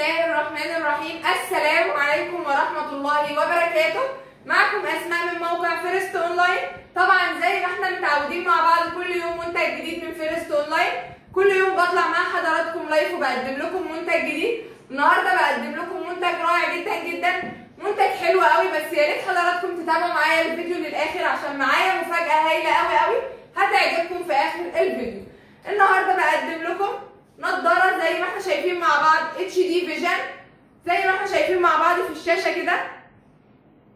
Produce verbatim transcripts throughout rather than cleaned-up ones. الله الرحمن الرحيم. السلام عليكم ورحمة الله وبركاته. معكم اسماء من موقع فيرست اون لاين. طبعا زي ما احنا متعودين مع بعض كل يوم منتج جديد من فيرست اون لاين، كل يوم بطلع مع حضراتكم لايف وبقدم لكم منتج جديد. النهارده بقدم لكم منتج رائع جدا جدا، منتج حلو قوي، بس يا ريت حضراتكم تتابعوا معايا الفيديو للاخر عشان معايا مفاجأة هايلة قوي قوي هتعجبكم في اخر الفيديو. النهارده بقدم لكم نضاره زي ما احنا شايفين مع بعض، اتش دي فيجن زي ما احنا شايفين مع بعض في الشاشه كده.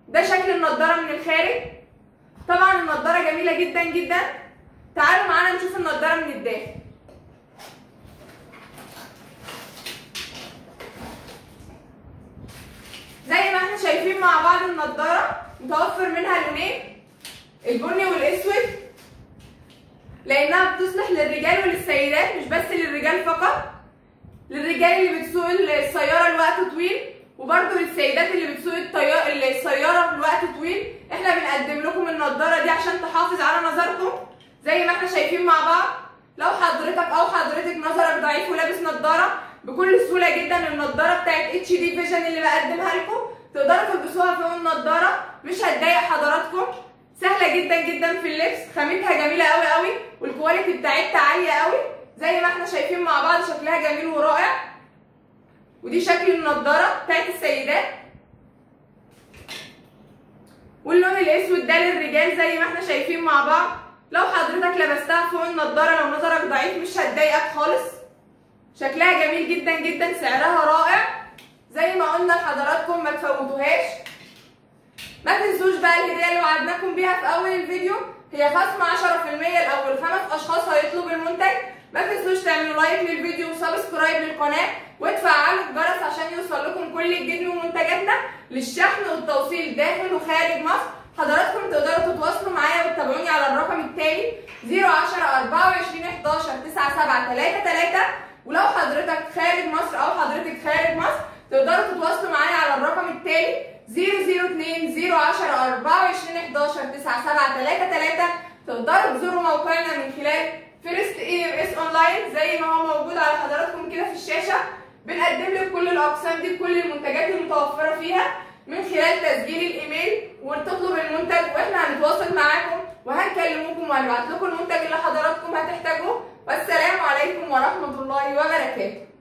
ده شكل النضاره من الخارج. طبعا النضاره جميله جدا جدا. تعالوا معانا نشوف النضاره من الداخل. زي ما احنا شايفين مع بعض النضاره متوفر منها لونين، البني والاسود، لانها بتصلح للرجال وللسيدات، مش بس للرجال فقط، للرجال اللي بتسوق السياره لوقت طويل، وبرده للسيدات اللي بتسوق السياره لوقت طويل. احنا بنقدم لكم النضاره دي عشان تحافظ على نظركم. زي ما احنا شايفين مع بعض، لو حضرتك او حضرتك نظرك ضعيف ولابس نضاره، بكل سهوله جدا النضاره بتاعت اتش دي فيجن اللي بقدمها لكم تقدروا تلبسوها فوق النضاره، مش هتضايق حضراتكم، سهله جدا جدا في اللبس، خامتها جميله قوي قوي والكواليتي بتاعتها عاليه قوي. زي ما احنا شايفين مع بعض شكلها جميل ورائع. ودي شكل النضاره بتاعت السيدات، واللون الاسود ده للرجال. زي ما احنا شايفين مع بعض، لو حضرتك لبستها فوق النضاره لو نظرك ضعيف مش هتضايقك خالص، شكلها جميل جدا جدا، سعرها رائع. زي ما قلنا لحضراتكم ما تفوتوهاش. ما تنسوش بقى الهديه اللي وعدناكم بيها في اول الفيديو، هي خصم عشرة في المية لاول خمس اشخاص هيطلبوا المنتج. ما تنسوش تعملوا لايك للفيديو وسبسكرايب للقناه وتفعلوا الجرس عشان يوصل لكم كل الجديد من منتجاتنا للشحن والتوصيل داخل وخارج مصر. حضراتكم تقدروا تتواصلوا معايا وتتابعوني على الرقم التالي صفر عشرة أربعة وعشرين إحداشر تسعة سبعة تلاتة تلاتة، ولو حضرتك خارج مصر او حضرتك خارج مصر تقدروا تتواصلوا معايا على الرقم التالي صفر صفر اتنين صفر واحد صفر أربعة وعشرين إحداشر تسعة سبعة تلاتة تلاتة. تقدروا تزوروا موقعنا من خلال فيرست اون لاين زي ما هو موجود على حضراتكم كده في الشاشه. بنقدم لك كل الاقسام دي بكل المنتجات المتوفره فيها من خلال تسجيل الايميل، وتطلب المنتج واحنا هنتواصل معاكم وهنكلموكم وهنبعت لكم المنتج اللي حضراتكم هتحتاجوه. والسلام عليكم ورحمه الله وبركاته.